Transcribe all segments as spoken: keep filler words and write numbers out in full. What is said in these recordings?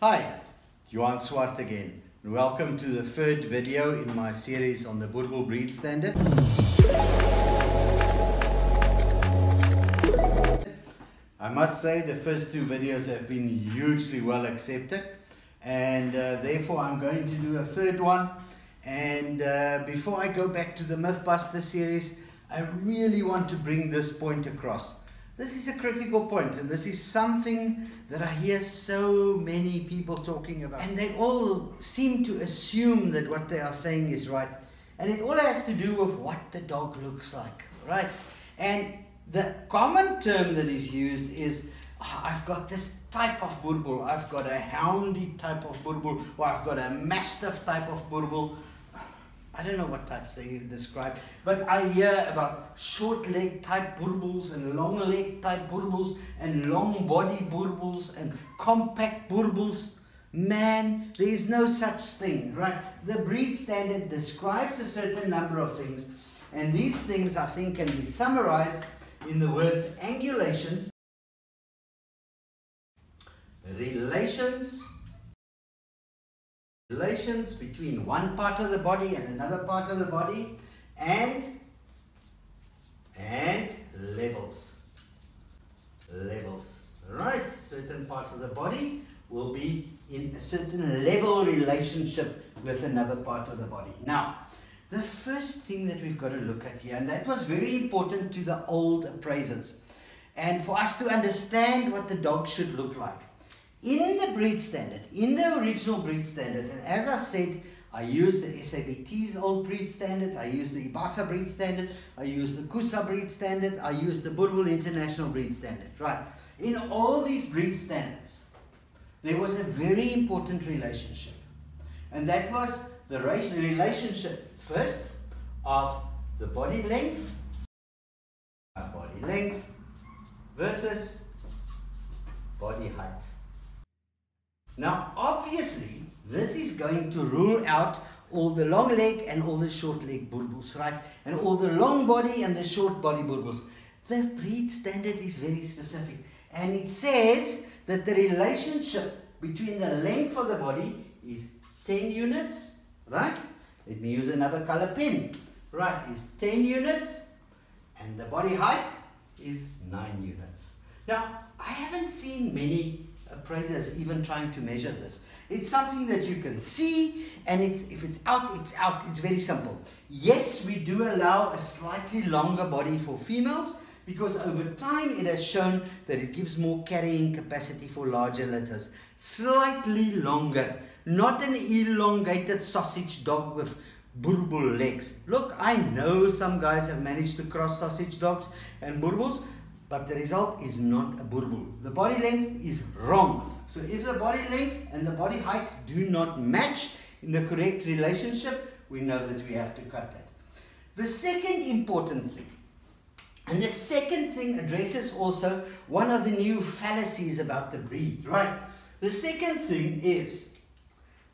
Hi, Johan Swart again, and welcome to the third video in my series on the Boerboel breed standard. I must say the first two videos have been hugely well accepted, and uh, therefore I'm going to do a third one. And uh, before I go back to the Mythbusters series, I really want to bring this point across. This is a critical point, and this is something that I hear so many people talking about. And they all seem to assume that what they are saying is right. And it all has to do with what the dog looks like, right? And the common term that is used is, oh, I've got this type of Boerboel, I've got a houndy type of Boerboel, or I've got a mastiff type of Boerboel. I don't know what types they describe, but I hear about short leg type Boerboels and long leg type Boerboels and long body Boerboels and compact Boerboels. Man, there is no such thing, right? The breed standard describes a certain number of things, and these things I think can be summarized in the words angulation, relations, relations between one part of the body and another part of the body, and and levels levels right, certain part of the body will be in a certain level relationship with another part of the body. Now, the first thing that we've got to look at here, and that was very important to the old appraisers and for us to understand what the dog should look like in the breed standard, in the original breed standard. And as I said, I used the S A B T's old breed standard, I used the IBASA breed standard, I used the KUSA breed standard, I used the Boerboel International breed standard, right? In all these breed standards, there was a very important relationship. And that was the relationship first of the body length, body length versus body height. Now, obviously, this is going to rule out all the long leg and all the short leg Boerboels, right? And all the long body and the short body Boerboels. The breed standard is very specific. And it says that the relationship between the length of the body is ten units, right? Let me use another color pen. Right, is ten units. And the body height is nine units. Now, I haven't seen many appraisers even trying to measure this. It's something that you can see, and it's if it's out, it's out. It's very simple. Yes, we do allow a slightly longer body for females because over time it has shown that it gives more carrying capacity for larger litters. Slightly longer, not an elongated sausage dog with Boerboel legs. Look, I know some guys have managed to cross sausage dogs and Boerboels, but the result is not a Boerboel. The body length is wrong. So if the body length and the body height do not match in the correct relationship, we know that we have to cut that. The second important thing, and the second thing addresses also one of the new fallacies about the breed, right? The second thing is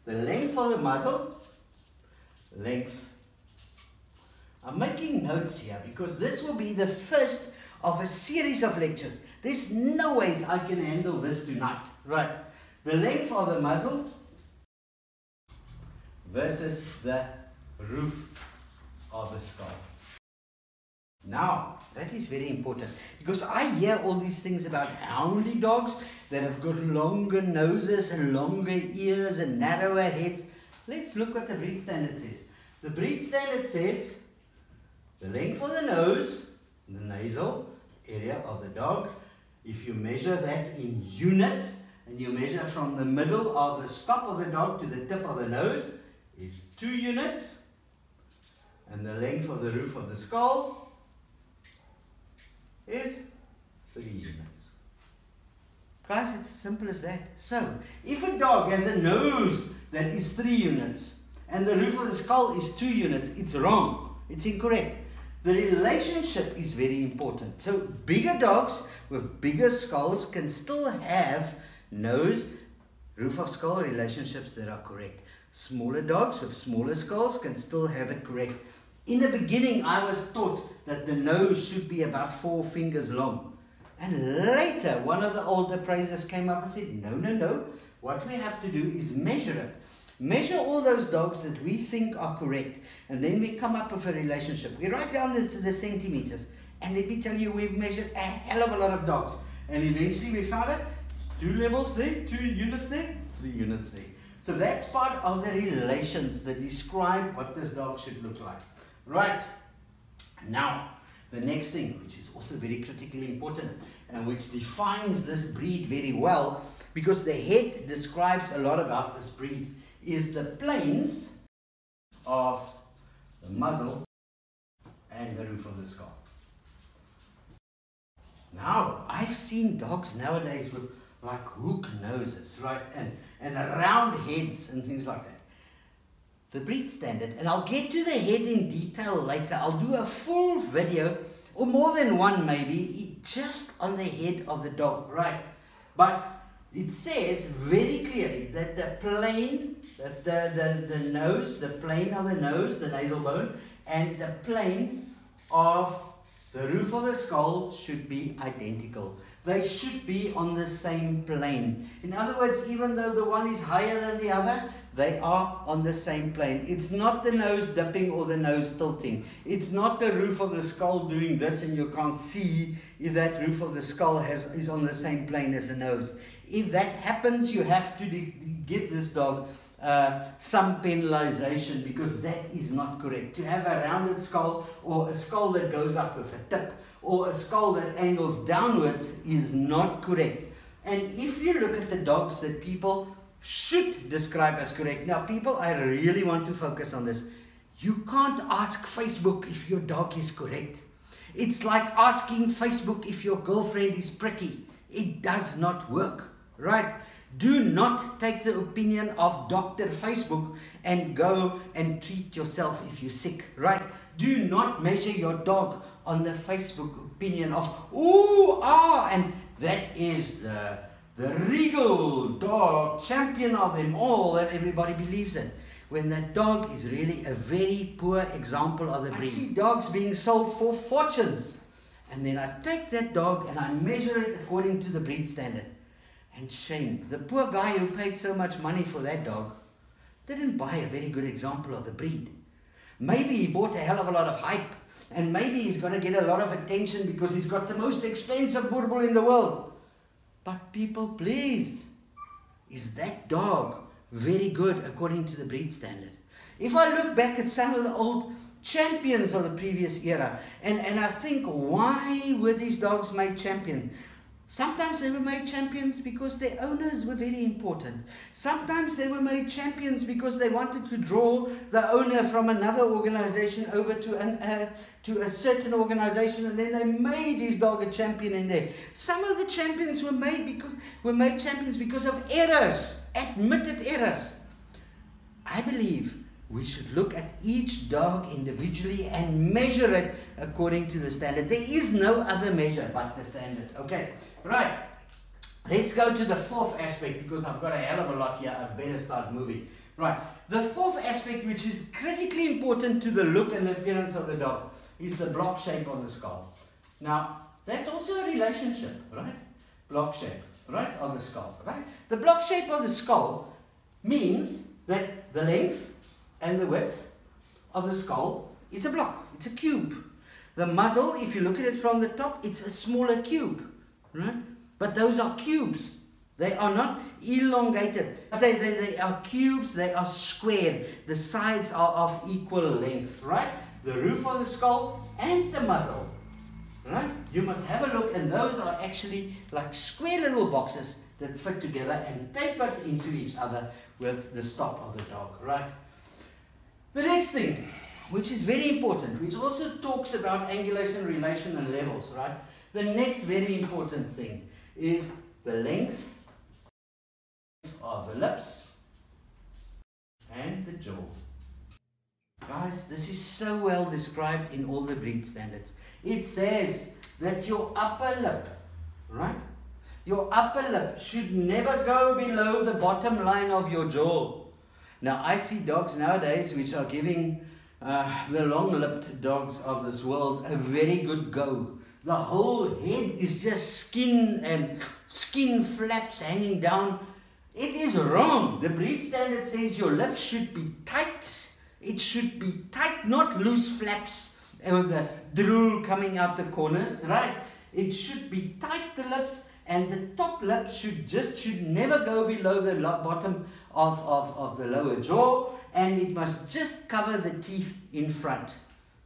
the length of the muzzle, length. I'm making notes here because this will be the first of a series of lectures. There's no ways I can handle this tonight, right? The length of the muzzle versus the roof of the skull. Now, that is very important because I hear all these things about houndy dogs that have got longer noses and longer ears and narrower heads. Let's look what the breed standard says. The breed standard says the length of the nose, the nasal area of the dog, if you measure that in units and you measure from the middle of the stop of the dog to the tip of the nose, is two units, and the length of the roof of the skull is three units. Guys, it's as simple as that. So if a dog has a nose that is three units and the roof of the skull is two units, it's wrong, it's incorrect. The relationship is very important. So bigger dogs with bigger skulls can still have nose, roof of skull relationships that are correct. Smaller dogs with smaller skulls can still have it correct. In the beginning, I was taught that the nose should be about four fingers long. And later, one of the old appraisers came up and said, no, no, no. What we have to do is measure it. Measure all those dogs that we think are correct, and then we come up with a relationship. We write down this, the centimeters, and let me tell you, we've measured a hell of a lot of dogs, and eventually we found it. It's two levels there, two units there, three units there. So that's part of the relations that describe what this dog should look like. Right, now the next thing, which is also very critically important and which defines this breed very well, because the head describes a lot about this breed, is the planes of the muzzle and the roof of the skull. Now, I've seen dogs nowadays with like hook noses, right, and, and round heads and things like that. The breed standard, and I'll get to the head in detail later. I'll do a full video, or more than one maybe, just on the head of the dog, right? But it says very clearly that the plane, that the, the, the nose, the plane of the nose, the nasal bone, and the plane of the roof of the skull should be identical. They should be on the same plane. In other words, even though the one is higher than the other, they are on the same plane. It's not the nose dipping or the nose tilting. It's not the roof of the skull doing this and you can't see if that roof of the skull has, is on the same plane as the nose. If that happens, you have to give this dog uh, some penalization, because that is not correct. To have a rounded skull, or a skull that goes up with a tip, or a skull that angles downwards, is not correct. And if you look at the dogs that people should describe as correct. Now people, I really want to focus on this. You can't ask Facebook if your dog is correct. It's like asking Facebook if your girlfriend is pretty. It does not work. Right? Do not take the opinion of Doctor Facebook and go and treat yourself if you're sick, right? Do not measure your dog on the Facebook opinion of, ooh, ah, and that is the, the regal dog champion of them all, and everybody believes it. When that dog is really a very poor example of the breed. I see dogs being sold for fortunes, and then I take that dog and I measure it according to the breed standard. And shame, the poor guy who paid so much money for that dog didn't buy a very good example of the breed. Maybe he bought a hell of a lot of hype, and maybe he's going to get a lot of attention because he's got the most expensive Boerboel in the world. But people, please, is that dog very good according to the breed standard? If I look back at some of the old champions of the previous era, and, and I think, why were these dogs made champion? Sometimes they were made champions because their owners were very important. Sometimes they were made champions because they wanted to draw the owner from another organization over to, an, uh, to a certain organization, and then they made his dog a champion in there. Some of the champions were made, because, were made champions because of errors, admitted errors. I believe we should look at each dog individually and measure it according to the standard. There is no other measure but the standard. Okay, right. Let's go to the fourth aspect, because I've got a hell of a lot here. I better start moving. Right. The fourth aspect, which is critically important to the look and the appearance of the dog, is the block shape on the skull. Now, that's also a relationship, right? Block shape, right, on the skull, right? The block shape of the skull means that the length and the width of the skull, it's a block, it's a cube. The muzzle, if you look at it from the top, it's a smaller cube, right? But those are cubes. They are not elongated. They, they, they are cubes, they are squared. The sides are of equal length, right? The roof of the skull and the muzzle, right? You must have a look, and those are actually like square little boxes that fit together and taper into each other with the stop of the dog, right? The next thing, which is very important, which also talks about angulation, relation, and levels, right? The next very important thing is the length of the lips and the jaw. Guys, this is so well described in all the breed standards. It says that your upper lip, right? Your upper lip should never go below the bottom line of your jaw. Now, I see dogs nowadays which are giving uh, the long-lipped dogs of this world a very good go. The whole head is just skin and skin flaps hanging down. It is wrong. The breed standard says your lips should be tight. It should be tight, not loose flaps with the drool coming out the corners, right? It should be tight, the lips, and the top lip should just should never go below the bottom of, of, of the lower jaw, and it must just cover the teeth in front,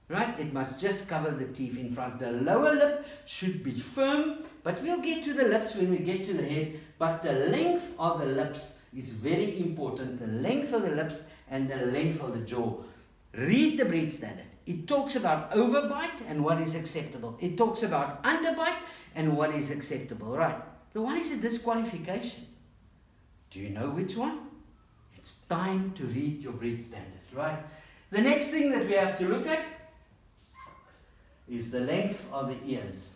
right? It must just cover the teeth in front. The lower lip should be firm, but we'll get to the lips when we get to the head, but the length of the lips is very important, the length of the lips and the length of the jaw. Read the breed standard. It talks about overbite and what is acceptable. It talks about underbite and what is acceptable, right? So what is a disqualification? Do you know which one? It's time to read your breed standard, right? The next thing that we have to look at is the length of the ears.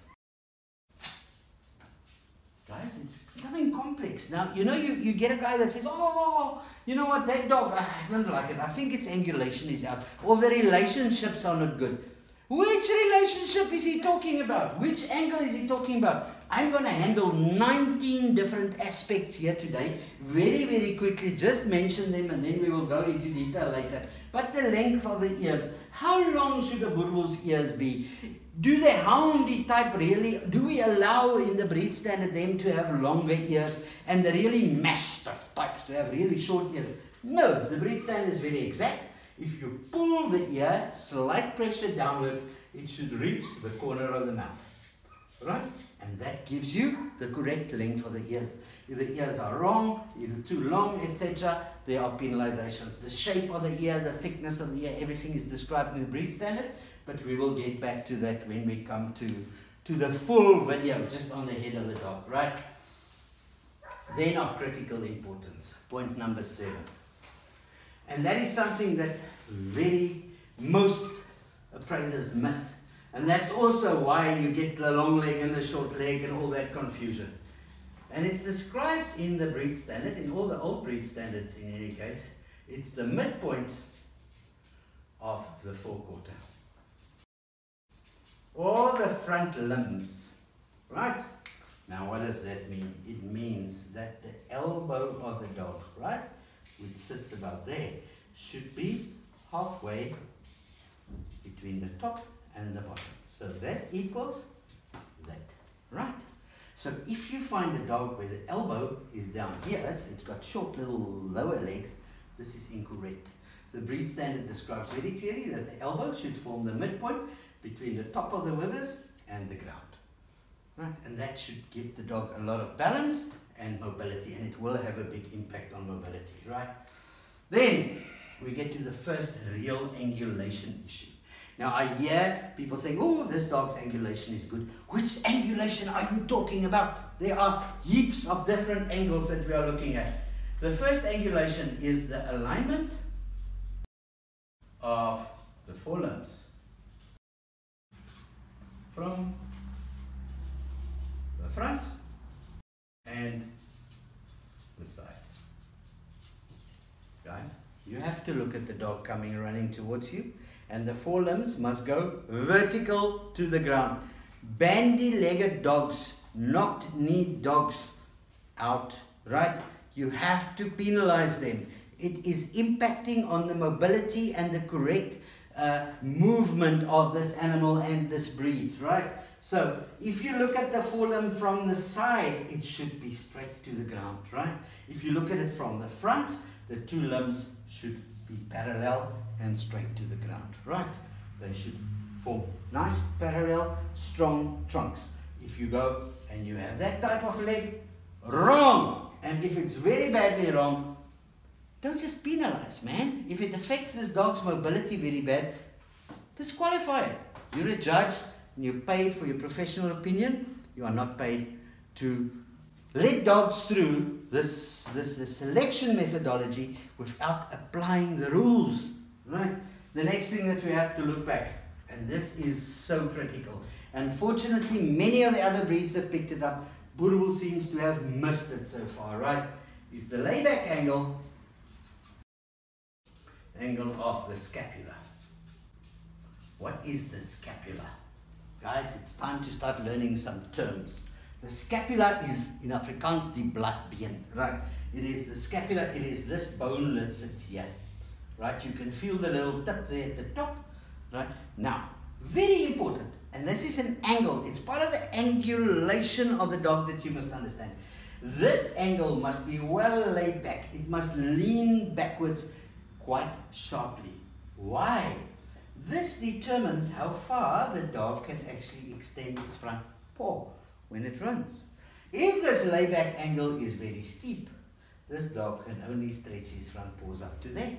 Guys, it's becoming complex. Now, you know, you, you get a guy that says, oh, you know what, that dog, I don't like it. I think its angulation is out. Or the relationships are not good. Which relationship is he talking about? Which angle is he talking about? I'm going to handle nineteen different aspects here today. Very, very quickly, just mention them and then we will go into detail later. But the length of the ears. How long should a boerboel's ears be? Do the houndy type really, do we allow in the breed standard them to have longer ears and the really mastiff types to have really short ears? No, the breed standard is very exact. If you pull the ear, slight pressure downwards, it should reach the corner of the mouth, right? And that gives you the correct length of the ears. If the ears are wrong, either too long, et cetera, there are penalizations. The shape of the ear, the thickness of the ear, everything is described in the breed standard, but we will get back to that when we come to, to the full video, just on the head of the dog, right? Then of critical importance, point number seven. And that is something that very most appraisers miss. And that's also why you get the long leg and the short leg and all that confusion. And it's described in the breed standard, in all the old breed standards in any case. It's the midpoint of the forequarter. Or the front limbs, right? Now what does that mean? It means that the elbow of the dog, right, which sits about there, should be halfway between the top and the bottom. So that equals that, right? So if you find a dog where the elbow is down here, it's got short little lower legs, this is incorrect. The breed standard describes very clearly that the elbow should form the midpoint between the top of the withers and the ground, right? And that should give the dog a lot of balance and mobility, and it will have a big impact on mobility, right? Then we get to the first real angulation issue. Now I hear people saying, oh, this dog's angulation is good. Which angulation are you talking about? There are heaps of different angles that we are looking at. The first angulation is the alignment of the forelimbs from the front and the side. Guys, you have to look at the dog coming running towards you, and the forelimbs must go vertical to the ground. Bandy-legged dogs, knocked knee dogs out, right? You have to penalize them. It is impacting on the mobility and the correct uh, movement of this animal and this breed, right? So if you look at the forelimb from the side, it should be straight to the ground, right? If you look at it from the front, the two limbs should be parallel and straight to the ground, right? They should form nice, parallel, strong trunks. If you go and you have that type of leg, wrong! And if it's very badly wrong, don't just penalize, man. If it affects this dog's mobility very bad, disqualify it. You're a judge, and you're paid for your professional opinion. You are not paid to let dogs through this, this, this selection methodology without applying the rules, right? The next thing that we have to look back, and this is so critical. Unfortunately, many of the other breeds have picked it up. Boerboel seems to have missed it so far, right? Is the layback angle, angle of the scapula. What is the scapula? Guys, it's time to start learning some terms. The scapula is, in Afrikaans, the blackbeen, right? It is the scapula, it is this bone that sits here, right? You can feel the little tip there at the top, right? Now, very important, and this is an angle. It's part of the angulation of the dog that you must understand. This angle must be well laid back. It must lean backwards quite sharply. Why? This determines how far the dog can actually extend its front paw when it runs. If this layback angle is very steep, this dog can only stretch his front paws up to there.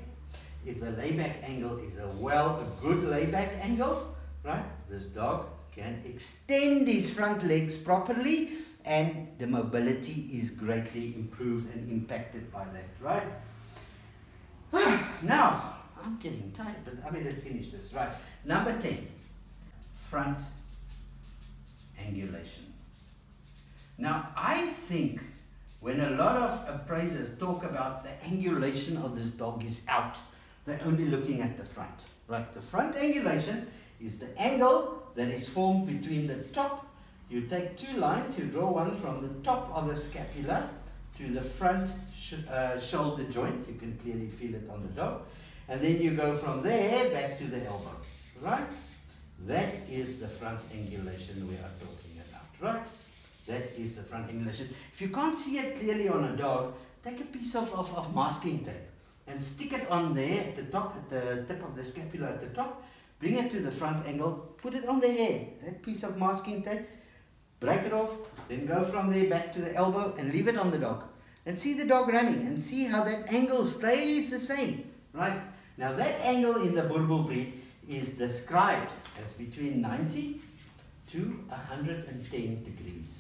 If the layback angle is a well, a good layback angle, right, this dog can extend his front legs properly and the mobility is greatly improved and impacted by that, right? Now, I'm getting tired, but I better finish this, right? Number ten, front angulation. Now, I think when a lot of appraisers talk about the angulation of this dog is out, they're only looking at the front, right? The front angulation is the angle that is formed between the top. You take two lines, you draw one from the top of the scapula to the front sh uh, shoulder joint. You can clearly feel it on the dog. And then you go from there back to the elbow, right? That is the front angulation we are talking about, right? That is the front angulation. If you can't see it clearly on a dog, take a piece of, of, of masking tape and stick it on there at the top, at the tip of the scapula at the top, bring it to the front angle, put it on the hair, that piece of masking tape, break it off, then go from there back to the elbow and leave it on the dog. And see the dog running and see how that angle stays the same, right? Now that angle in the Boerboel breed is described as between ninety to one hundred ten degrees.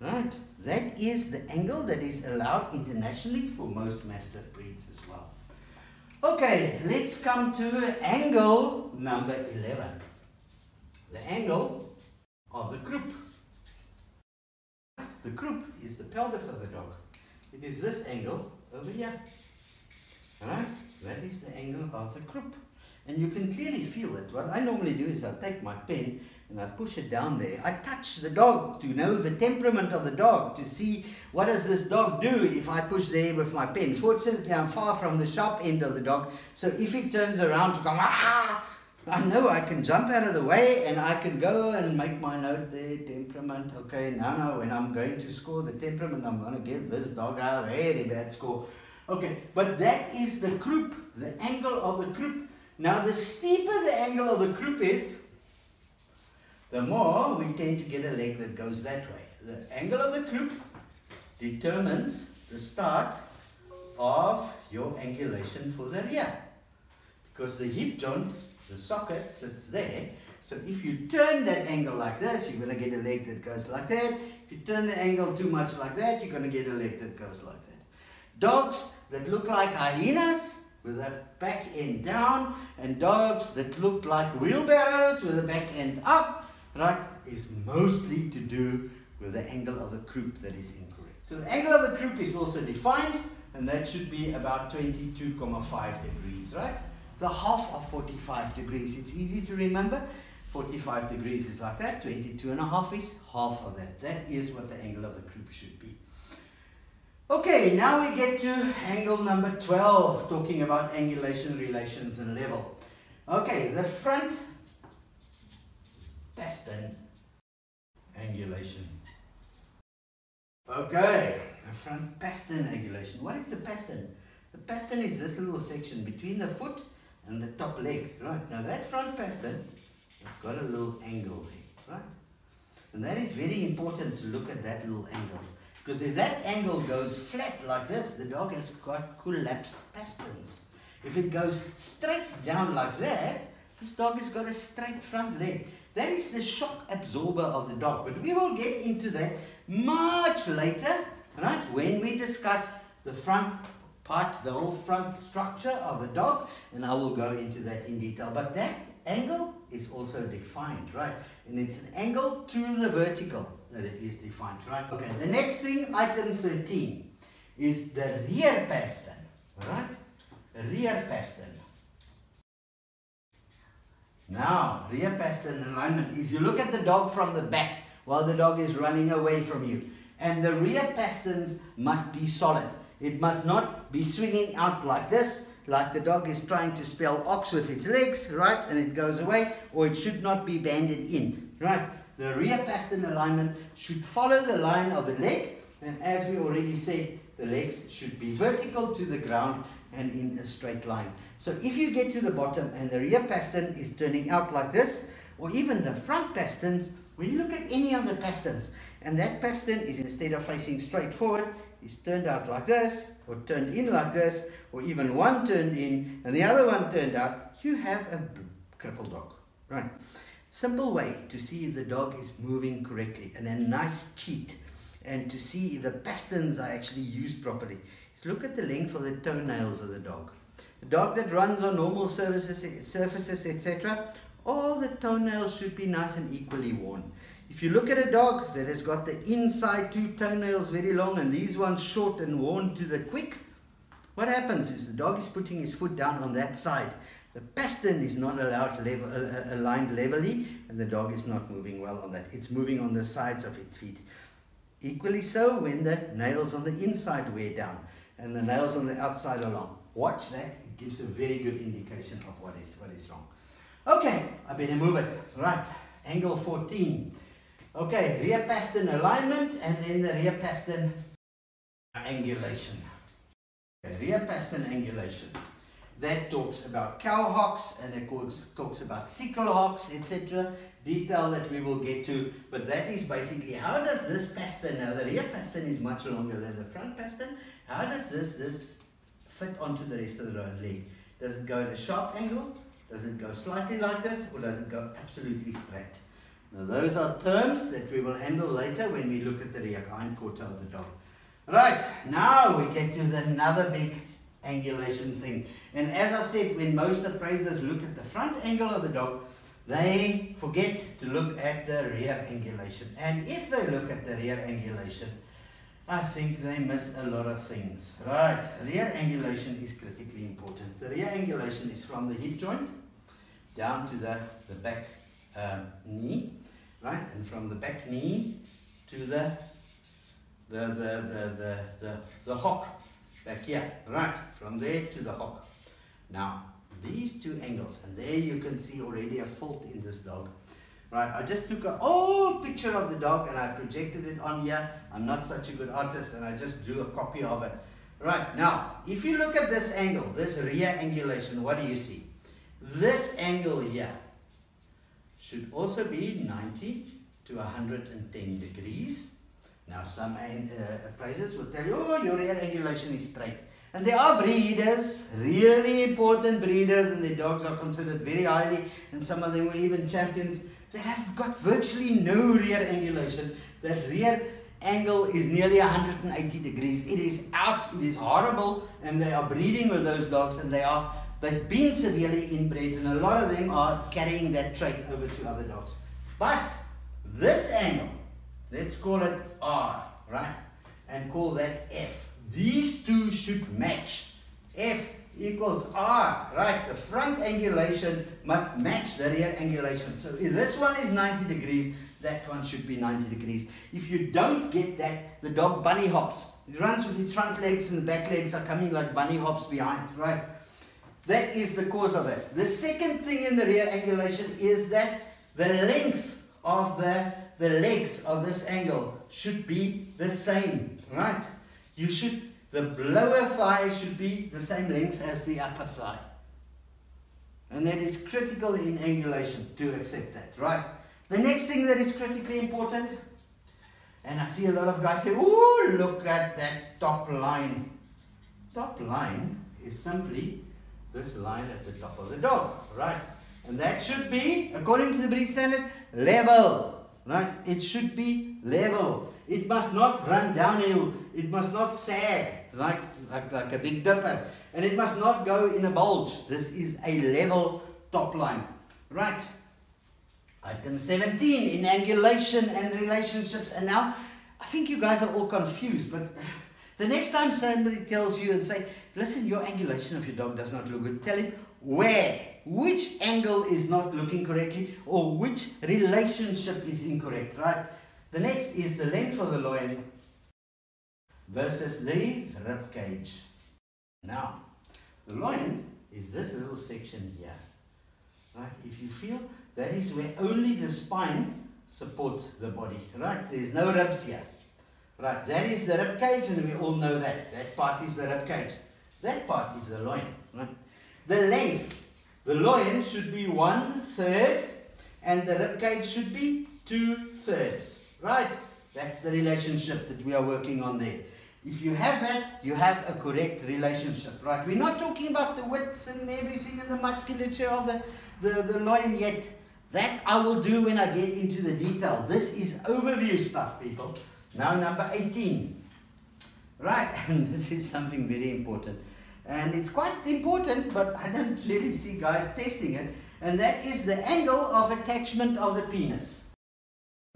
Right, that is the angle that is allowed internationally for most mastiff breeds as well. Okay, let's come to angle number eleven. The angle of the croup. The croup is the pelvis of the dog. It is this angle over here. Right, that is the angle of the croup. And you can clearly feel it. What I normally do is I take my pen and I push it down there. I touch the dog to know the temperament of the dog, to see what does this dog do if I push there with my pen. Fortunately, I'm far from the sharp end of the dog, so if it turns around to go, ah, I know I can jump out of the way and I can go and make my note there, temperament. Okay, now, now, when I'm going to score the temperament, I'm going to give this dog a very bad score. Okay, but that is the croup, the angle of the croup. Now, the steeper the angle of the croup is, the more we tend to get a leg that goes that way. The angle of the croup determines the start of your angulation for the rear. Because the hip joint, the socket, sits there. So if you turn that angle like this, you're going to get a leg that goes like that. If you turn the angle too much like that, you're going to get a leg that goes like that. Dogs that look like hyenas, with the back end down, and dogs that look like wheelbarrows with the back end up, right, is mostly to do with the angle of the croup that is incorrect. So the angle of the croup is also defined, and that should be about twenty-two point five degrees, right? The half of forty-five degrees, it's easy to remember. forty-five degrees is like that, twenty-two and a half is half of that. That is what the angle of the croup should be. Okay, now we get to angle number twelve, talking about angulation, relations, and level. Okay, the front pastern angulation. Okay, the front pastern angulation. What is the pastern? The pastern is this little section between the foot and the top leg, right? Now that front pastern has got a little angle there, right? And that is very important to look at that little angle. Because if that angle goes flat like this, the dog has got collapsed pasterns. If it goes straight down like that, this dog has got a straight front leg. That is the shock absorber of the dog. But we will get into that much later, right? When we discuss the front part, the whole front structure of the dog, and I will go into that in detail. But that angle is also defined, right? And it's an angle to the vertical that it is defined, right? Okay, the next thing, item thirteen, is the rear pastern, right? The rear pastern. Now, rear pastern alignment is you look at the dog from the back. while the dog is running away from you. And the rear pasterns must be solid. It must not be swinging out like this, like the dog is trying to spell ox with its legs, right, and it goes away, or it should not be banded in, right. The rear pastern alignment should follow the line of the leg, and as we already said, the legs should be vertical to the ground and in a straight line. So if you get to the bottom and the rear pastern is turning out like this, or even the front pasterns, when you look at any of the pasterns, and that pastern is, instead of facing straight forward, is turned out like this, or turned in like this, or even one turned in and the other one turned out, you have a crippled dog, right? Simple way to see if the dog is moving correctly, and a nice cheat, and to see if the pasterns are actually used properly, is look at the length of the toenails of the dog. A dog that runs on normal surfaces, surfaces et cetera, all the toenails should be nice and equally worn. If you look at a dog that has got the inside two toenails very long and these ones short and worn to the quick, what happens is the dog is putting his foot down on that side. The pastern is not allowed level, uh, aligned levelly, and the dog is not moving well on that. It's moving on the sides of its feet. Equally so when the nails on the inside wear down and the nails on the outside are long. Watch that. It gives a very good indication of what is, what is wrong. Okay, I better move it. Right, angle fourteen. Okay, rear pastern alignment, and then the rear pastern angulation. Okay, rear pastern angulation. That talks about cow hocks, and it talks, talks about sickle hocks, et cetera. Detail that we will get to, but that is basically how does this pastern, now the rear pastern is much longer than the front pastern, how does this, this fit onto the rest of the leg? Does it go at a sharp angle? Does it go slightly like this, or does it go absolutely straight? Now those are terms that we will handle later when we look at the rear hindquarter of the dog. Right, now we get to another big angulation thing. And as I said, when most appraisers look at the front angle of the dog, they forget to look at the rear angulation. And if they look at the rear angulation, I think they miss a lot of things. Right, rear angulation is critically important. The rear angulation is from the hip joint down to the, the back um, knee, right? And from the back knee to the the, the, the, the, the, the hock back here, right? From there to the hock. Now, these two angles, and there you can see already a fault in this dog. Right, I just took an old picture of the dog and I projected it on here. I'm not such a good artist and I just drew a copy of it. Right, now, if you look at this angle, this rear angulation, what do you see? This angle here should also be ninety to one hundred ten degrees. Now, some uh, appraisers will tell you, oh, your rear angulation is straight. And there are breeders, really important breeders, and their dogs are considered very highly, and some of them were even champions. They have got virtually no rear angulation. That rear angle is nearly one hundred eighty degrees. It is out, it is horrible, and they are breeding with those dogs, and they are, they've been severely inbred, and a lot of them are carrying that trait over to other dogs. But this angle, let's call it R, right? And call that F. These two should match. F equals R, right? The front angulation must match the rear angulation. So if this one is ninety degrees, that one should be ninety degrees. If you don't get that, the dog bunny hops. It runs with its front legs and the back legs are coming like bunny hops behind, right? That is the cause of it. The second thing in the rear angulation is that the length of the, the legs of this angle should be the same, right? You should, the lower thigh should be the same length as the upper thigh. And that is critical in angulation to accept that, right? The next thing that is critically important, and I see a lot of guys say, ooh, look at that top line. Top line is simply this line at the top of the dog, right? And that should be, according to the breed standard, level, right? It should be level. It must not run downhill, it must not sag like, like, like a big dipper, and it must not go in a bulge. This is a level top line. Right, item seventeen in angulation and relationships. And now, I think you guys are all confused, but the next time somebody tells you and say, listen, your angulation of your dog does not look good, tell him where, which angle is not looking correctly, or which relationship is incorrect, right? The next is the length of the loin versus the rib cage. Now, the loin is this little section here. Right? If you feel, that is where only the spine supports the body. Right? There's no ribs here. Right? That is the rib cage, and we all know that. That part is the rib cage. That part is the loin. Right? The length. The loin should be one third, and the rib cage should be two thirds. Right? That's the relationship that we are working on there. If you have that, you have a correct relationship, right? We're not talking about the width and everything and the musculature of the, the, the loin yet. That I will do when I get into the detail. This is overview stuff, people. Now number eighteen. Right, and this is something very important. And it's quite important, but I don't really see guys testing it. And that is the angle of attachment of the penis.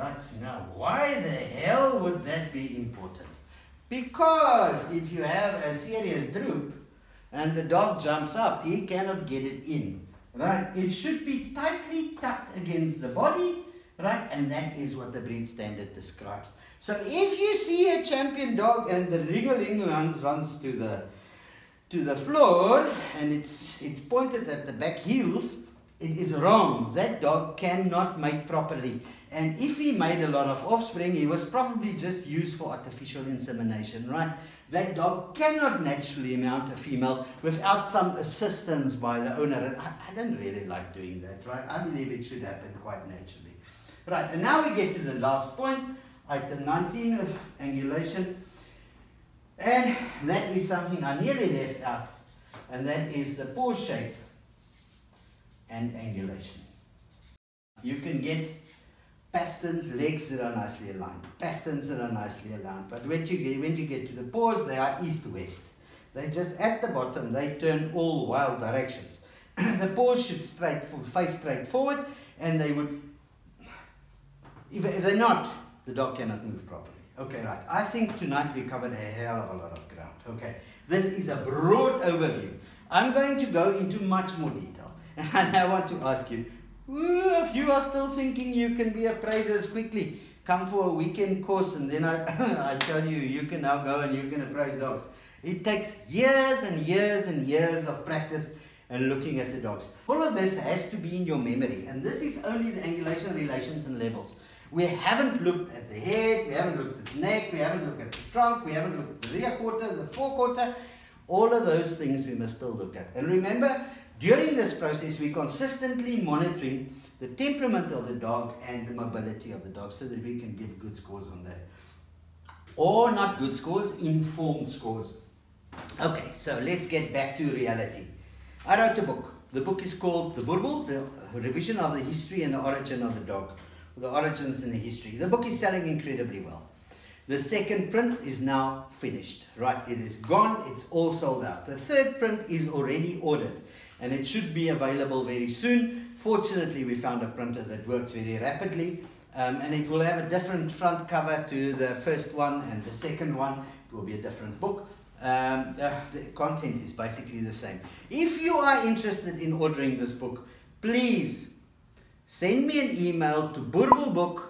Right, now why the hell would that be important? Because if you have a serious droop and the dog jumps up, he cannot get it in, right? It should be tightly tucked against the body, right? And that is what the breed standard describes. So if you see a champion dog and the wriggling runs, runs to the to the floor and it's, it's pointed at the back heels, it is wrong. That dog cannot mate properly. And if he made a lot of offspring, he was probably just used for artificial insemination, right? That dog cannot naturally mount a female without some assistance by the owner. And I, I don't really like doing that, right? I believe it should happen quite naturally. Right, and now we get to the last point, item nineteen of angulation. And that is something I nearly left out. And that is the paw shape and angulation. You can get pasterns, legs that are nicely aligned, pasterns that are nicely aligned, but when you get, when you get to the paws, they are east-west. They just at the bottom, they turn all wild directions. The paws should straight face straight forward, and they would, if, if they're not, the dog cannot move properly. Okay, right, I think tonight we covered a hell of a lot of ground. Okay, this is a broad overview. I'm going to go into much more detail, and I want to ask you, if you are still thinking you can be appraisers quickly, come for a weekend course and then I, I tell you, you can now go and you can appraise dogs. It takes years and years and years of practice and looking at the dogs. All of this has to be in your memory, and this is only the angulation, relations and levels. We haven't looked at the head, we haven't looked at the neck, we haven't looked at the trunk, we haven't looked at the rear quarter, the forequarter. All of those things we must still look at. And remember, during this process, we're consistently monitoring the temperament of the dog and the mobility of the dog so that we can give good scores on that. Or not good scores, informed scores. Okay, so let's get back to reality. I wrote a book. The book is called The Boerboel, The Revision of the History and the Origin of the Dog. The Origins and the History. The book is selling incredibly well. The second print is now finished. Right, it is gone. It's all sold out. The third print is already ordered. And it should be available very soon. Fortunately, we found a printer that works very rapidly. Um, and it will have a different front cover to the first one and the second one. It will be a different book. Um, the, the content is basically the same. If you are interested in ordering this book, please send me an email to boerboelboek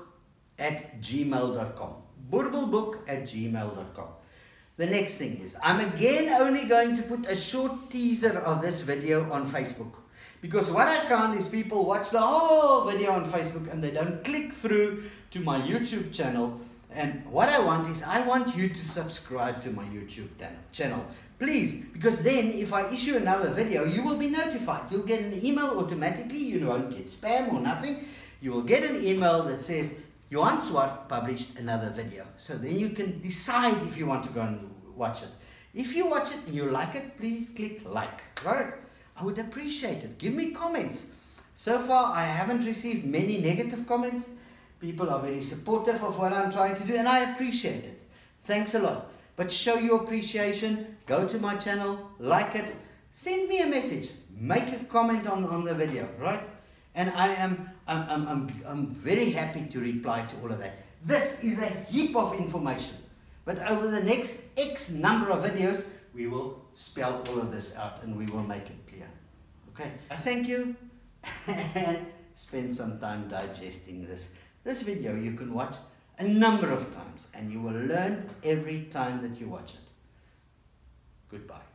at gmail dot com. boerboelboek at gmail dot com. The next thing is, I'm again only going to put a short teaser of this video on Facebook. Because what I found is people watch the whole video on Facebook and they don't click through to my YouTube channel. And what I want is, I want you to subscribe to my YouTube channel. Please, because then if I issue another video, you will be notified. You'll get an email automatically, you won't get spam or nothing. You will get an email that says, Johan Swart published another video. So then you can decide if you want to go and watch it. If you watch it and you like it, please click like, right? I would appreciate it. Give me comments. So far, I haven't received many negative comments. People are very supportive of what I'm trying to do and I appreciate it. Thanks a lot. But show your appreciation. Go to my channel, like it, send me a message, make a comment on, on the video, right? And I am I'm, I'm, I'm, I'm very happy to reply to all of that. This is a heap of information. But over the next X number of videos, we will spell all of this out and we will make it clear. Okay, I thank you and spend some time digesting this. This video you can watch a number of times, and you will learn every time that you watch it. Goodbye.